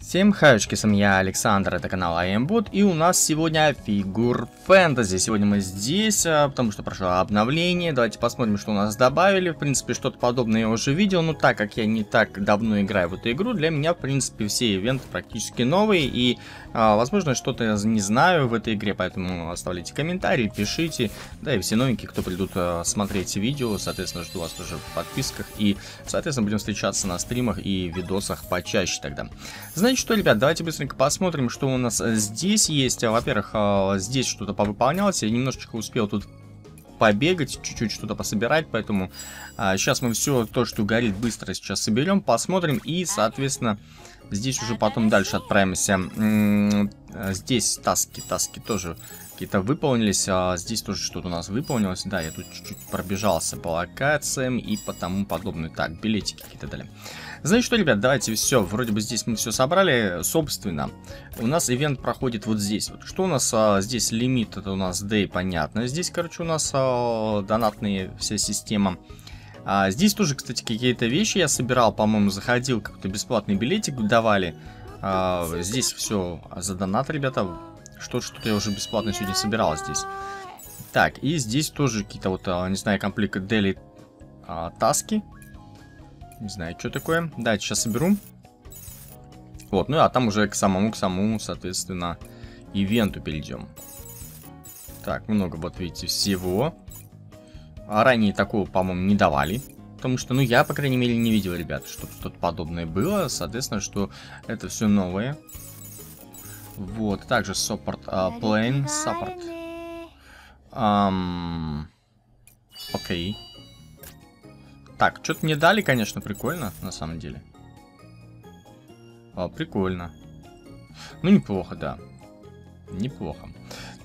Всем хаечки, с вами я, Александр, это канал ImBot, и у нас сегодня Figure Fantasy. Сегодня мы здесь, потому что прошло обновление, давайте посмотрим, что у нас добавили. В принципе, что-то подобное я уже видел, но так как я не так давно играю в эту игру, для меня, в принципе, все ивенты практически новые, и, возможно, что-то я не знаю в этой игре, поэтому оставляйте комментарии, пишите, да, и все новенькие, кто придут смотреть видео, соответственно, жду вас уже в подписках, и, соответственно, будем встречаться на стримах и видосах почаще тогда. Значит что, ребят, давайте быстренько посмотрим, что у нас здесь есть. Во-первых, здесь что-то повыполнялось, я немножечко успел тут побегать, чуть-чуть что-то пособирать, поэтому сейчас мы все то, что горит, быстро сейчас соберем, посмотрим и, соответственно, здесь уже потом дальше отправимся. Здесь таски тоже какие-то выполнились, здесь тоже что-то у нас выполнилось. Да, я тут чуть-чуть пробежался по локациям и по тому подобное. Так, билетики какие-то дали. Значит что, ребят, давайте все, вроде бы здесь мы все собрали. Собственно, у нас ивент проходит вот здесь. Вот. Что у нас здесь лимит, это у нас day, понятно. Здесь, короче, у нас донатные вся система. Здесь тоже, кстати, какие-то вещи я собирал, по-моему, заходил, какой-то бесплатный билетик давали. Здесь все за донат, ребята. Что-то я уже бесплатно сегодня собирал здесь. Так, и здесь тоже какие-то вот, не знаю, комплект дели таски. Не знаю, что такое. Давайте сейчас соберу. Вот, ну а там уже к самому, соответственно, ивенту перейдем. Так, много, вот видите, всего. Ранее такого, по-моему, не давали. Потому что, ну, я, по крайней мере, не видел, ребят, чтобы что-то подобное было. Соответственно, что это все новое. Вот, также саппорт, плейн, саппорт. Окей. Так, что-то мне дали, конечно, прикольно, на самом деле. Прикольно. Ну, неплохо, да. Неплохо.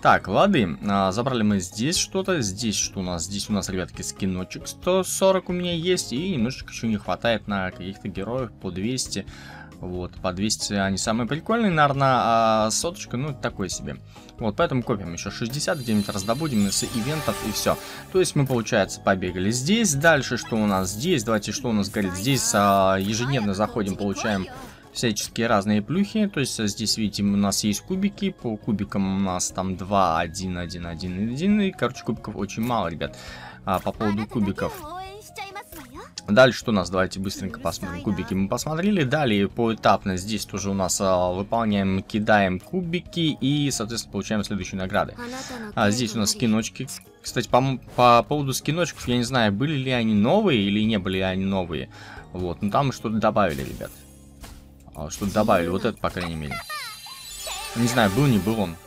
Так, лады, забрали мы здесь что-то. Здесь что у нас? Здесь у нас, ребятки, скиночек 140 у меня есть. И немножечко еще не хватает на каких-то героев по 200. Вот, по 200 они самые прикольные, наверное, а соточка, ну, такой себе. Вот, поэтому копим еще 60, где-нибудь раздобудем с ивентов и все. То есть мы, получается, побегали здесь. Дальше что у нас здесь? Давайте, что у нас горит? Здесь ежедневно заходим, получаем всяческие разные плюхи. То есть здесь, видите, у нас есть кубики. По кубикам у нас там 2, 1, 1, 1, 1. И, короче, кубиков очень мало, ребят. По поводу кубиков. Дальше что у нас? Давайте быстренько посмотрим. Кубики мы посмотрели. Далее поэтапно здесь тоже у нас выполняем, кидаем кубики и, соответственно, получаем следующие награды. Здесь у нас скиночки. Кстати, по поводу скиночков, я не знаю, были ли они новые или не были они новые. Вот, но там что-то добавили, ребят. Что-то добавили, вот это, по крайней мере. Не знаю, был, не был он.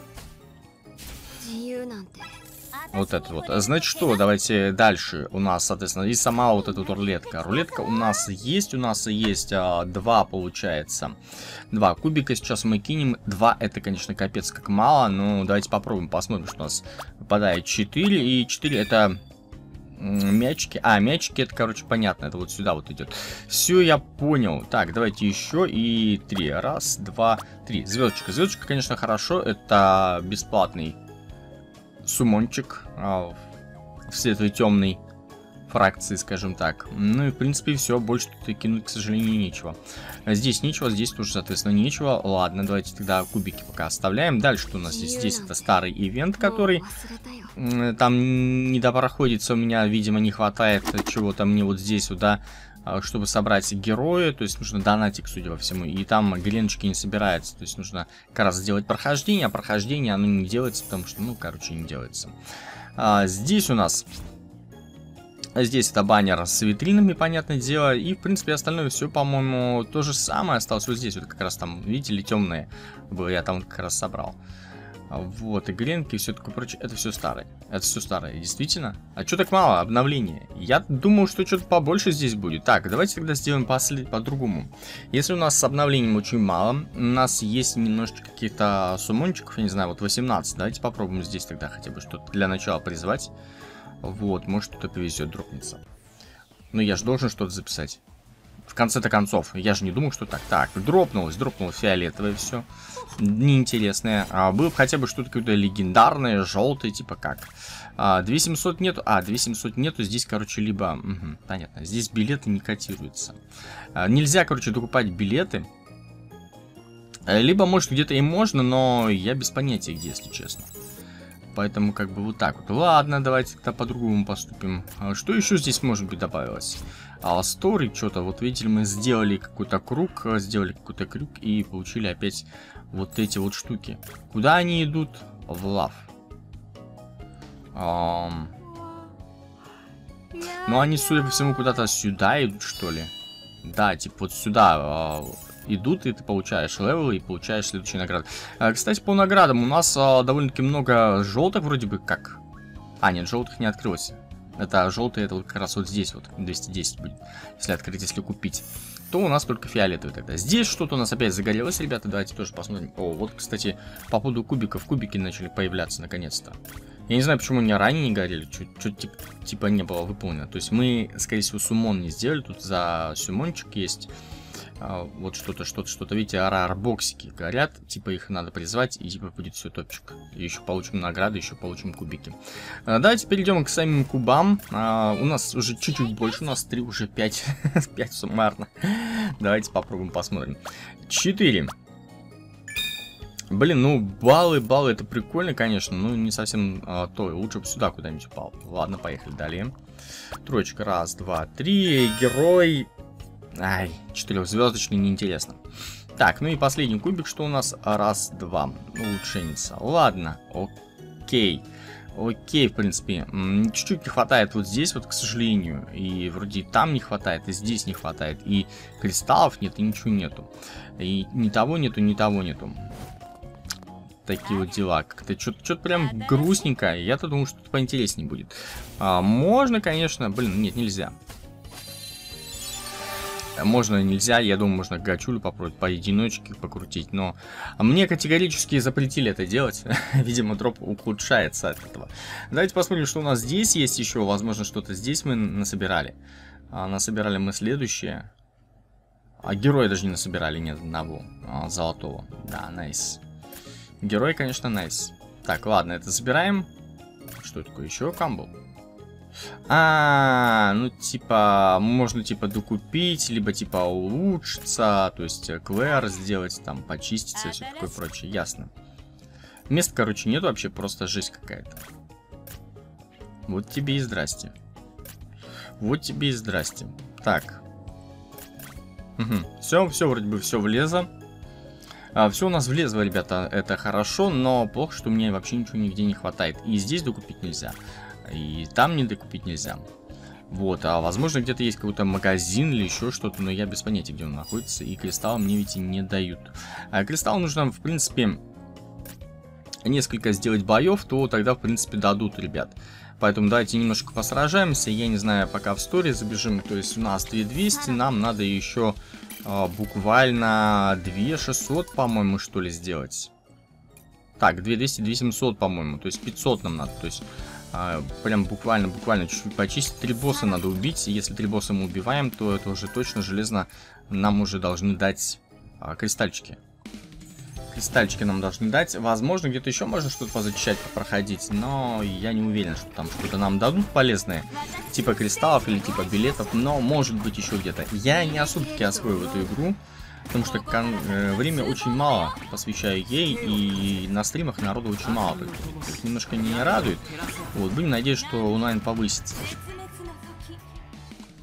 Вот это вот. Значит что, давайте дальше. У нас, соответственно, и сама вот эта вот рулетка. Рулетка у нас есть два, получается. Два кубика сейчас мы кинем. Два, это, конечно, капец как мало. Но давайте попробуем, посмотрим, что у нас выпадает. 4, и 4 это мячики. А, мячики, это, короче, понятно. Это вот сюда вот идет. Все, я понял. Так, давайте еще и 3. Раз, два, три. Звездочка. Звездочка, конечно, хорошо. Это бесплатный сумончик в светлой темной фракции, скажем так. Ну и, в принципе, все. Больше тут кинуть, к сожалению, нечего. Здесь нечего, здесь тоже, соответственно, нечего. Ладно, давайте тогда кубики пока оставляем. Дальше что у нас здесь? Здесь это старый ивент, который там не допроходится. У меня, видимо, не хватает чего-то мне вот здесь вот, да, чтобы собрать героя, то есть нужно донатик, судя по всему, и там геленочки не собираются, то есть нужно как раз сделать прохождение, а прохождение оно не делается, потому что, ну, короче, не делается. Здесь у нас, здесь это баннер с витринами, понятное дело, и, в принципе, остальное все, по-моему, то же самое осталось вот здесь, вот как раз там, видите ли, темные было, я там как раз собрал. Вот, и гренки, и все такое прочее. Это все старое. Это все старое, действительно. А что так мало? Обновление. Я думал, что что-то побольше здесь будет. Так, давайте тогда сделаем по-другому. Если у нас с обновлением очень мало, у нас есть немножечко каких-то сумончиков, я не знаю, вот 18. Давайте попробуем здесь тогда хотя бы что-то для начала призвать. Вот, может что-то повезет, дропнется. Но я же должен что-то записать. В конце-то концов, я же не думал, что так. Так, дропнулось фиолетовое все. Неинтересное. Было бы хотя бы что-то какое-то легендарное, желтое, типа как. 2700 нету. 2700 нету. Здесь, короче, либо... Угу, понятно. Здесь билеты не котируются. Нельзя, короче, докупать билеты. Либо, может, где-то и можно, но я без понятия, где, если честно. Поэтому как бы вот так вот. Ладно, давайте тогда по-другому поступим. Что еще здесь, может быть, добавилось? Story, что-то. Вот видите, мы сделали какой-то круг, сделали какой-то крюк и получили опять вот эти вот штуки. Куда они идут? В лав. Ну, они, судя по всему, куда-то сюда идут, что ли? Да, типа вот сюда идут, и ты получаешь левелы и получаешь следующие награды. Кстати, по наградам у нас довольно-таки много желтых вроде бы как. А, нет, желтых не открылось. Это желтые, это вот как раз вот здесь вот, 210 будет, если открыть, если купить. То у нас только фиолетовый тогда. Здесь что-то у нас опять загорелось, ребята, давайте тоже посмотрим. О, вот, кстати, по поводу кубиков, кубики начали появляться наконец-то. Я не знаю, почему они ранее не горели, что-то типа не было выполнено. То есть мы, скорее всего, суммон не сделали, тут за суммончик есть. Вот что-то, видите, арарбоксики горят, типа их надо призвать, и типа будет все топчик. И еще получим награды, еще получим кубики. Давайте перейдем к самим кубам. У нас уже чуть-чуть больше, у нас 3, уже 5, 5 суммарно. Давайте попробуем, посмотрим. 4. Блин, ну баллы, это прикольно, конечно, но не совсем то. Лучше бы сюда куда-нибудь упал. Ладно, поехали далее. 3, 1, 2, 3, герой... Ай, 4-звездочный, неинтересно. Так, ну и последний кубик, что у нас? 1, 2. Улучшенница. Ладно, окей. Окей, в принципе. Чуть-чуть не хватает вот здесь вот, к сожалению. И вроде и там не хватает, и здесь не хватает. И кристаллов нет, и ничего нету. И ни того нету, ни того нету. Такие вот дела. Как-то что-то прям грустненько. Я-то думал, что-то поинтереснее будет. Можно, конечно. Блин, нет, нельзя. Можно, нельзя, я думаю, можно гачулю попробовать, поединочке покрутить, но мне категорически запретили это делать, видимо, дроп ухудшается от этого. Давайте посмотрим, что у нас здесь есть еще, возможно, что-то здесь мы насобирали. Насобирали мы следующее, а героя даже не насобирали, ни одного золотого, да, найс. Герой, конечно, найс. Так, ладно, это забираем. Что такое еще? Камбл. Ну типа, можно типа докупить, либо типа улучшиться, то есть клэр сделать, там, почиститься и все такое прочее, ясно. Мест, короче, нет вообще, просто жесть какая-то. Вот тебе и здрасте. Вот тебе и здрасте. Так. Угу. Все, вроде бы все влезло. Все у нас влезло, ребята, это хорошо, но плохо, что мне вообще ничего нигде не хватает. И здесь докупить нельзя. И там не докупить нельзя. Вот, возможно, где-то есть какой-то магазин или еще что-то, но я без понятия, где он находится. И кристалл мне ведь и не дают. Кристалл нужно, в принципе, несколько сделать боев, то тогда, в принципе, дадут, ребят. Поэтому давайте немножко посражаемся. Я не знаю, пока в стори забежим. То есть у нас 3200, нам надо еще буквально 2600, по-моему, что ли, сделать. Так, 2200, 2700, по-моему. То есть 500 нам надо, то есть... прям буквально чуть-чуть почистить. 3 босса надо убить. Если 3 босса мы убиваем, то это уже точно железно. Нам уже должны дать кристальчики. Кристальчики нам должны дать. Возможно, где-то еще можно что-то позачищать, попроходить. Но я не уверен, что там что-то нам дадут полезное. Типа кристаллов или типа билетов. Но может быть еще где-то. Я не особо-таки освоил эту игру. Потому что время очень мало посвящаю ей, и на стримах народу очень мало. Это немножко не радует. Вот, будем надеяться, что онлайн повысится.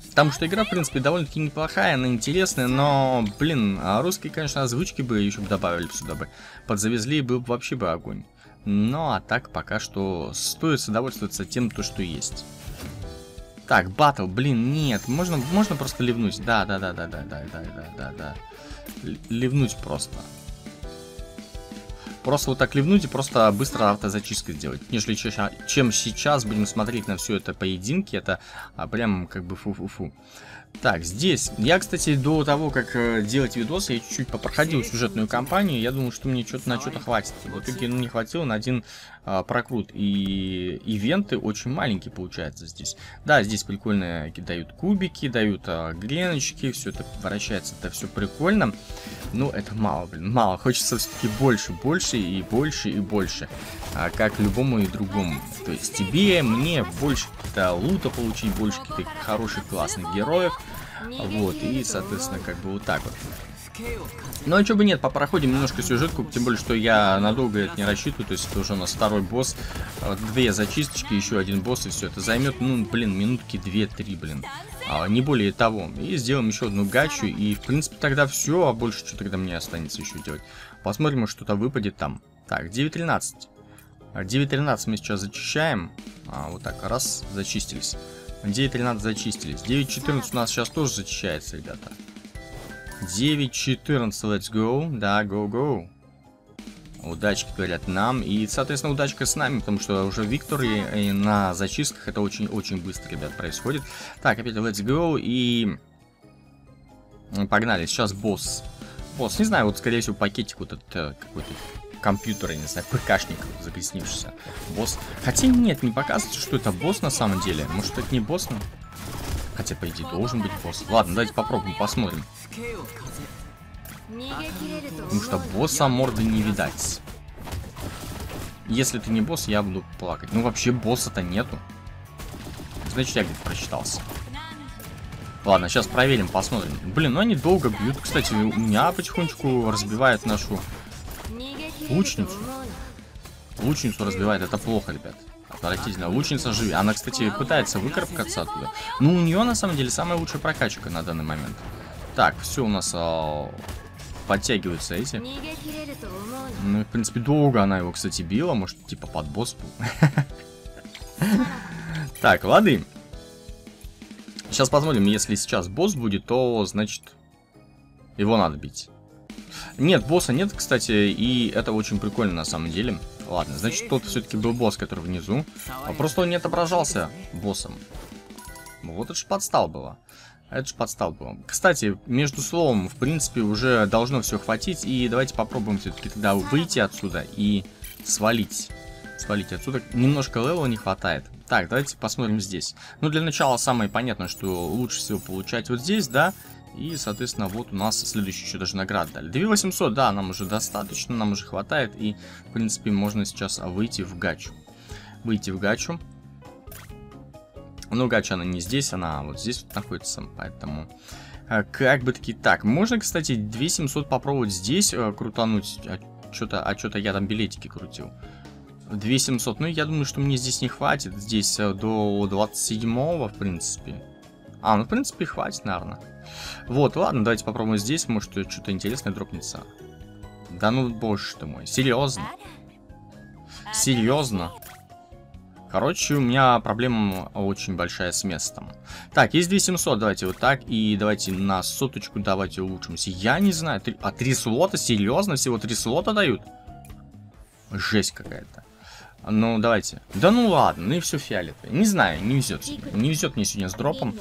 Потому что игра, в принципе, довольно-таки неплохая, она интересная, но, блин, русские, конечно, озвучки бы еще бы добавили сюда бы. Подзавезли, был бы вообще бы огонь. Ну, а так пока что стоит довольствоваться тем, то, что есть. Так, батл, блин, нет, можно просто ливнуть. Да. Ливнуть просто. Просто вот так ливнуть и просто быстро автозачистка сделать. Нежели чем сейчас будем смотреть на все это поединки, это прям как бы фу-фу-фу. Так, здесь. Я, кстати, до того, как делать видос, я чуть-чуть попроходил сюжетную кампанию. Я думал, что мне что-то на что-то хватит. В итоге ну, не хватило на один прокрут. И ивенты очень маленькие получаются здесь. Да, здесь прикольно дают кубики, дают греночки. Все это вращается, это все прикольно. Но это мало, блин, мало. Хочется все-таки больше и больше. Как любому и другому. То есть тебе, мне больше каких-то лута получить, больше каких-то хороших, классных героев. Вот, и, соответственно, как бы вот так вот. Ну а чё бы нет, попроходим немножко сюжетку, тем более, что я надолго это не рассчитываю, то есть это уже у нас второй босс, две зачисточки, еще один босс, и все это займет, ну, блин, минутки 2-3, блин, не более того. И сделаем еще одну гачу, и, в принципе, тогда все, а больше что тогда мне останется еще делать. Посмотрим, что-то выпадет там. Так, 9.13. 9.13 мы сейчас зачищаем, вот так, раз, зачистились. 9.13 зачистились, 9.14 у нас сейчас тоже зачищается, ребята. 9.14, let's go, да, go. Удачки говорят нам, и, соответственно, удачка с нами, потому что уже виктории на зачистках это очень-очень быстро, ребят, происходит. Так, опять let's go, и погнали, сейчас босс. Босс, не знаю, вот, скорее всего, пакетик вот этот какой-то... компьютера, не знаю, ПКшник загрязнившийся. Босс. Хотя нет, не показывается, что это босс на самом деле. Может, это не босс? Ну? Хотя, по идее, должен быть босс. Ладно, давайте попробуем, посмотрим. Потому что босса морды не видать. Если это не босс, я буду плакать. Ну, вообще, босса-то нету. Значит, я где-то просчитался. Ладно, сейчас проверим, посмотрим. Блин, ну они долго бьют. Кстати, у меня потихонечку разбивает нашу... Лучницу разбивает, это плохо, ребят. Отвратительно. Лучница живет. Она, кстати, пытается выкарабкаться оттуда. Но у нее, на самом деле, самая лучшая прокачка на данный момент. Так, все у нас подтягиваются эти. Ну, в принципе, долго она его, кстати, била. Может, типа под босс был. Так, лады. Сейчас посмотрим, если сейчас босс будет, то, значит, его надо бить. Нет, босса нет, кстати, и это очень прикольно на самом деле. Ладно, значит, тот все-таки был босс, который внизу. А просто он не отображался боссом. Вот это же подстал было. Кстати, между словом, в принципе, уже должно все хватить. И давайте попробуем все-таки тогда выйти отсюда и свалить. Свалить отсюда. Немножко левела не хватает. Так, давайте посмотрим здесь. Ну, для начала самое понятное, что лучше всего получать вот здесь, да? И, соответственно, вот у нас следующий еще даже наград дали. 2800, да, нам уже достаточно, нам уже хватает. И, в принципе, можно сейчас выйти в гачу. Но гача, она не здесь, она вот здесь вот находится, поэтому... Как бы таки так. Можно, кстати, 2700 попробовать здесь крутануть. А что-то я там билетики крутил. 2700, ну, я думаю, что мне здесь не хватит. Здесь до 27-го, в принципе. А, ну, в принципе, хватит, наверное. Вот, ладно, давайте попробуем здесь. Может, что-то интересное дропнется. Да ну, боже ты мой. Серьезно? Серьезно? Короче, у меня проблема очень большая с местом. Так, есть 2700, давайте вот так. И давайте на соточку давайте улучшимся. Я не знаю, 3... а 3 слота? Серьезно? Всего 3 слота дают? Жесть какая-то. Ну, давайте. Да ну ладно, ну и все фиолетовое. Не знаю, не везет. Не везет мне сегодня с дропом.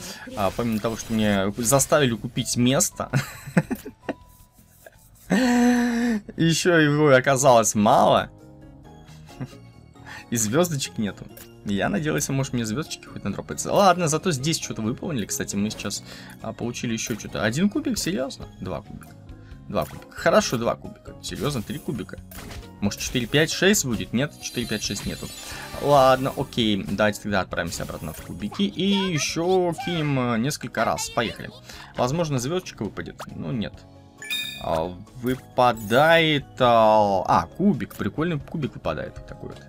Помимо того, что мне заставили купить место. Еще его оказалось мало. И звездочек нету. Я надеялся, может, мне звездочки хоть надропаются. Ладно, зато здесь что-то выполнили. Кстати, мы сейчас получили еще что-то. 1 кубик, серьезно? 2 кубика. 2 кубика. Хорошо, 2 кубика. Серьезно, 3 кубика. Может, 4, 5, 6 будет? Нет, 4, 5, 6 нету. Ладно, окей. Давайте тогда отправимся обратно в кубики. И еще кинем несколько раз. Поехали. Возможно, звездочка выпадет. Ну, нет. Выпадает... А, кубик. Прикольный кубик выпадает. Такой вот.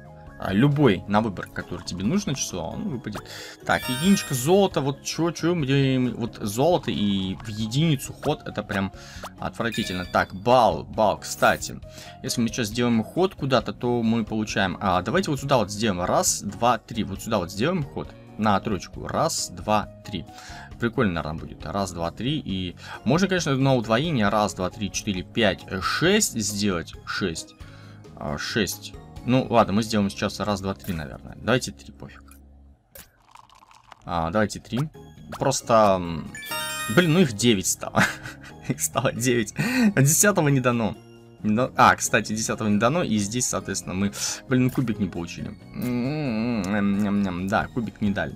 Любой на выбор, который тебе нужно число, он выпадет. Так, единичка золота. Вот чё, вот золото и в единицу ход, это прям отвратительно. Так, балл, кстати. Если мы сейчас сделаем ход куда-то, то мы получаем... давайте вот сюда вот сделаем. Раз, два, три. Вот сюда вот сделаем ход на трочку. Раз, два, три. Прикольно, наверное, будет. Раз, два, три. И можно, конечно, на удвоение. Раз, два, три, четыре, пять, шесть сделать. Шесть. Шесть. Ну, ладно, мы сделаем сейчас раз, два, три, наверное. Давайте три, пофиг. Давайте три. Просто... Блин, ну их 9 стало. Их стало 9. 10-го не дано. Кстати, 10-го не дано. И здесь, соответственно, мы... Блин, кубик не получили. Да, кубик не дали.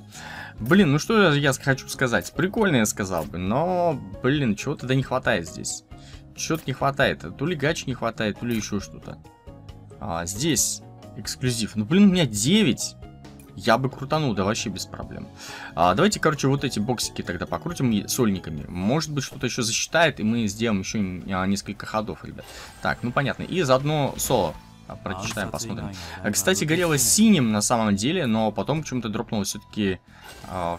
Блин, ну что я хочу сказать? Прикольно я сказал бы, но... Блин, чего-то да не хватает здесь. Чего-то не хватает. То ли гач не хватает, то ли еще что-то. Здесь эксклюзив. Ну, блин, у меня 9. я бы крутанул, да вообще без проблем. Давайте, короче, вот эти боксики тогда покрутим сольниками. Может быть, что-то еще засчитает, и мы сделаем еще несколько ходов, ребят. Так, ну понятно. И заодно соло прочитаем, посмотрим. Кстати, горело синим на самом деле, но потом почему-то дропнуло все-таки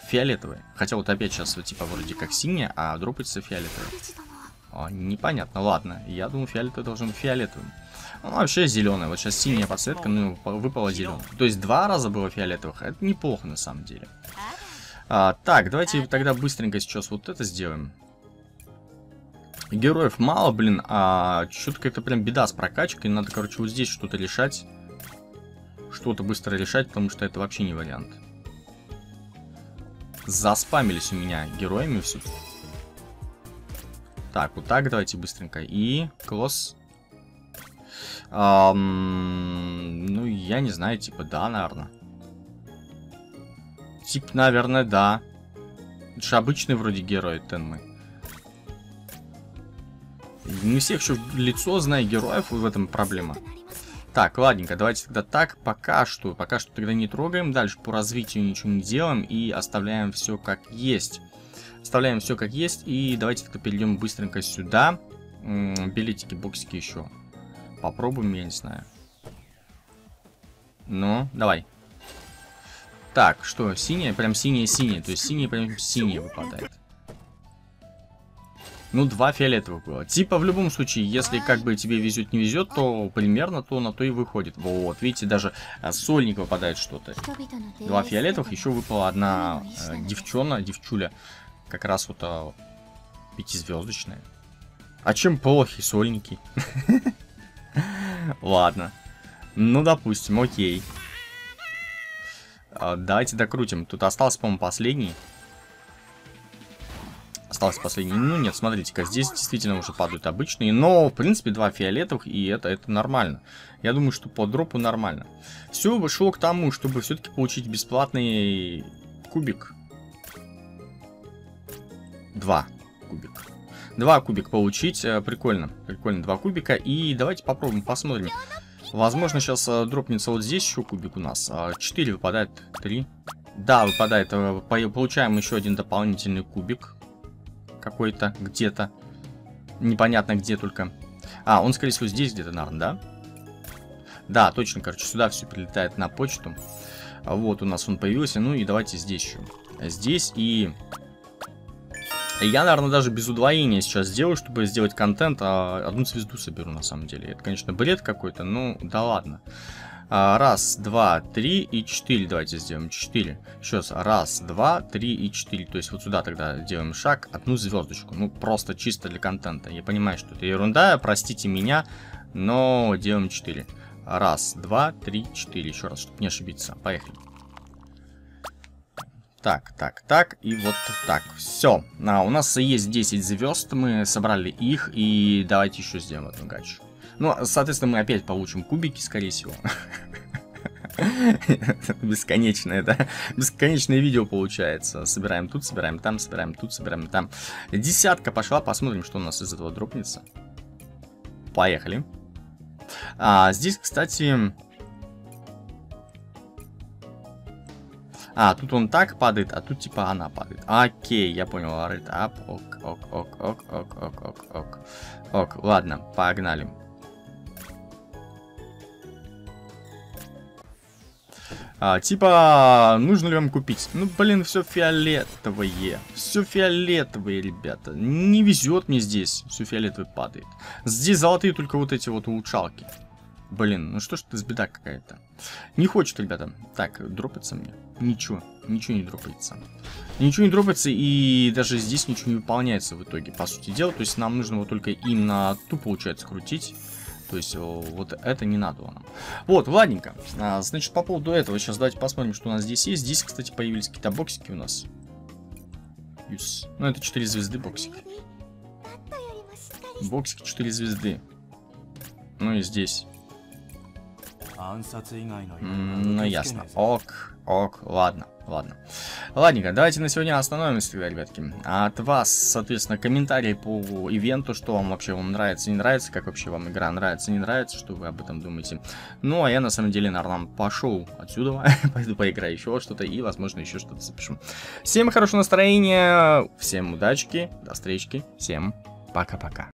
фиолетовый. Хотя вот опять сейчас типа вроде как синее, а дропается фиолетовый. Непонятно, ладно. Я думаю, фиолетовый должен быть фиолетовым. Ну, вообще зеленая. Вот сейчас синяя подсветка, ну, выпала зеленая. То есть два раза было фиолетовых. Это неплохо, на самом деле. Так, давайте тогда быстренько сейчас вот это сделаем. Героев мало, блин. Что-то как-то прям беда с прокачкой. Надо, короче, вот здесь что-то решать. Что-то быстро решать, потому что это вообще не вариант. Заспамились у меня героями все. Так, вот так давайте быстренько. И класс. Ну, я не знаю, типа, да, наверное. Типа, наверное, да. Это же обычный вроде герой Тенмы. Не всех еще лицо знаю героев, в этом проблема. Так, ладненько, давайте тогда так, пока что тогда не трогаем. Дальше по развитию ничего не делаем и оставляем все как есть. Оставляем все как есть и давайте тогда перейдем быстренько сюда. Билетики, боксики еще. Попробуем, я не знаю. Ну, давай. Так, что, синяя? Прям синяя-синяя. То есть синяя прям синяя выпадает. Ну, два фиолетовых было. Типа, в любом случае, если как бы тебе везет, не везет, то примерно то на то и выходит. Вот, видите, даже сольник выпадает что-то. Два фиолетовых, еще выпала одна девчуля. Как раз вот пятизвездочная. А чем плохи сольники? Ладно. Ну, допустим, окей. Давайте докрутим. Тут остался, по-моему, последний. Остался последний. Ну, нет, смотрите-ка, здесь действительно уже падают обычные. Но, в принципе, два фиолетовых, и это нормально. Я думаю, что по дропу нормально. Все вышло к тому, чтобы все-таки получить бесплатный кубик. Два кубика. Два кубика получить, прикольно, прикольно, два кубика, и давайте попробуем, посмотрим. Возможно, сейчас дропнется вот здесь еще кубик у нас, 4 выпадает, 3. Да, выпадает, получаем еще один дополнительный кубик, какой-то, где-то, непонятно где только. А, он, скорее всего, здесь где-то, наверное, да? Да, точно, короче, сюда все прилетает на почту. Вот у нас он появился, ну и давайте здесь еще, здесь и... Я, наверное, даже без удвоения сейчас сделаю, чтобы сделать контент, а одну звезду соберу, на самом деле. Это, конечно, бред какой-то, ну, да ладно. Раз, два, три и четыре. Давайте сделаем четыре. Сейчас, раз, два, три и четыре. То есть вот сюда тогда делаем шаг, одну звездочку. Ну, просто чисто для контента. Я понимаю, что это ерунда, простите меня, но делаем 4. Раз, два, три, четыре. Еще раз, чтобы не ошибиться. Поехали. Так, так, так, и вот так. Все. У нас есть 10 звезд, мы собрали их, и давайте еще сделаем одну гачу. Ну, соответственно, мы опять получим кубики, скорее всего. Бесконечное, да? Бесконечное видео получается. Собираем тут, собираем там, собираем тут, собираем там. Десятка пошла, посмотрим, что у нас из этого дропнется. Поехали. Здесь, кстати... А, тут он так падает, а тут типа она падает. Окей, я понял. Right up. Ок, ок, ок, ок, ок, ок, ок, ок. Ок, ладно, погнали. Типа, нужно ли вам купить? Ну, блин, все фиолетовое. Все фиолетовое, ребята. Не везет мне здесь. Все фиолетовое падает. Здесь золотые только вот эти вот улучшалки. Блин, ну что ж это за беда какая-то. Не хочет, ребята. Так, дропается мне. Ничего, ничего не дропается. Ничего не дропается, и даже здесь ничего не выполняется в итоге, по сути дела. То есть нам нужно вот только именно ту, получается, крутить. То есть вот это не надо нам. Вот, ладненько. Значит, по поводу этого, сейчас давайте посмотрим, что у нас здесь есть. Здесь, кстати, появились какие-то боксики у нас. Юс. Ну, это 4 звезды боксик. Боксик 4 звезды. Ну и здесь. Ну, ясно. Ок, ладно. Ладненько, давайте на сегодня остановимся тогда, ребятки. От вас, соответственно, комментарии по ивенту, что вам вообще нравится, не нравится, как вообще вам игра нравится, не нравится, что вы об этом думаете. Ну, а я, на самом деле, наверное, пошел отсюда, пойду поиграю еще что-то и, возможно, еще что-то запишу. Всем хорошего настроения, всем удачки, до встречи, всем пока-пока.